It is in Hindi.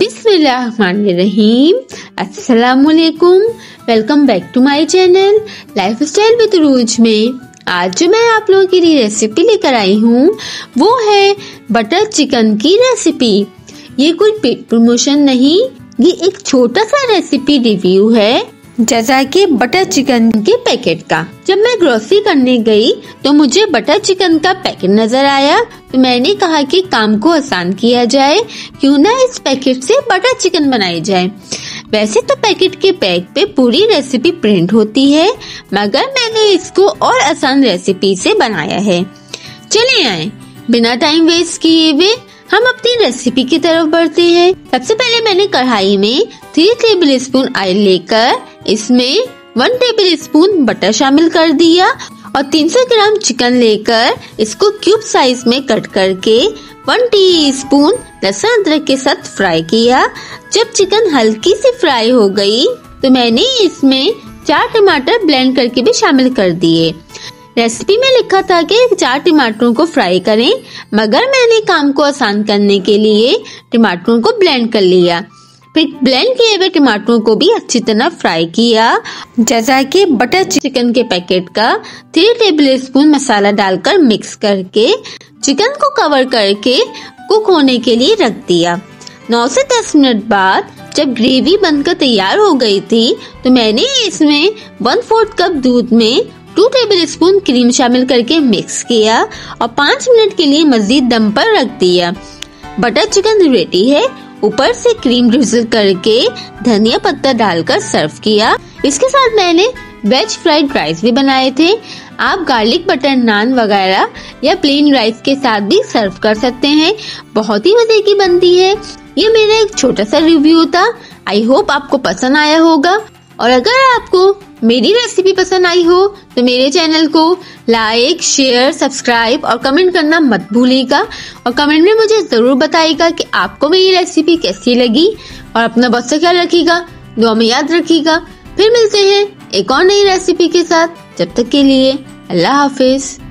बिस्मिल्लाहिर्रहमानिर्रहीम। अस्सलामुअलैकुम। Welcome back to my channel lifestyle with Urooj में आज जो मैं आप लोगों के लिए रेसिपी लेकर आई हूँ वो है बटर चिकन की रेसिपी। ये कोई पेड प्रमोशन नहीं, ये एक छोटा सा रेसिपी रिव्यू है जजा के बटर चिकन के पैकेट का। जब मैं ग्रोसरी करने गई तो मुझे बटर चिकन का पैकेट नजर आया तो मैंने कहा कि काम को आसान किया जाए, क्यों ना इस पैकेट से बटर चिकन बनाई जाए। वैसे तो पैकेट के बैग पे पूरी रेसिपी प्रिंट होती है, मगर मैंने इसको और आसान रेसिपी से बनाया है। चले आए बिना टाइम वेस्ट किए हुए हम अपनी रेसिपी की तरफ बढ़ते हैं। सबसे पहले मैंने कढ़ाई में 3 टेबलस्पून ऑयल लेकर इसमें 1 टेबलस्पून बटर शामिल कर दिया और 300 ग्राम चिकन लेकर इसको क्यूब साइज में कट करके 1 टीस्पून लहसुन अदरक के साथ फ्राई किया। जब चिकन हल्की सी फ्राई हो गई तो मैंने इसमें 4 टमाटर ब्लेंड करके भी शामिल कर दिए। रेसिपी में लिखा था कि 4 टमाटरों को फ्राई करें, मगर मैंने काम को आसान करने के लिए टमाटरों को ब्लेंड कर लिया। फिर ब्लेंड किए हुए टमाटरों को भी अच्छी तरह फ्राई किया। जैसा कि बटर चिकन के पैकेट का 3 टेबलस्पून मसाला डालकर मिक्स करके चिकन को कवर करके कुक होने के लिए रख दिया। 9 से 10 मिनट बाद जब ग्रेवी बनकर तैयार हो गई थी तो मैंने इसमें 1/4 कप दूध में 2 टेबलस्पून क्रीम शामिल करके मिक्स किया और 5 मिनट के लिए मजीद दम पर रख दिया। बटर चिकन रेडी है। ऊपर से क्रीम ड्रिज़ल करके धनिया पत्ता डालकर सर्व किया। इसके साथ मैंने वेज फ्राइड राइस भी बनाए थे। आप गार्लिक बटर नान वगैरह या प्लेन राइस के साथ भी सर्व कर सकते हैं। बहुत ही मजे की बनती है। ये मेरा एक छोटा सा रिव्यू था। आई होप आपको पसंद आया होगा और अगर आपको मेरी रेसिपी पसंद आई हो तो मेरे चैनल को लाइक, शेयर, सब्सक्राइब और कमेंट करना मत भूलिएगा। और कमेंट में मुझे ज़रूर बताइएगा कि आपको मेरी रेसिपी कैसी लगी। और अपना बहुत सा ख्याल रखिएगा, दुआ में याद रखिएगा। फिर मिलते हैं एक और नई रेसिपी के साथ। जब तक के लिए अल्लाह हाफिज।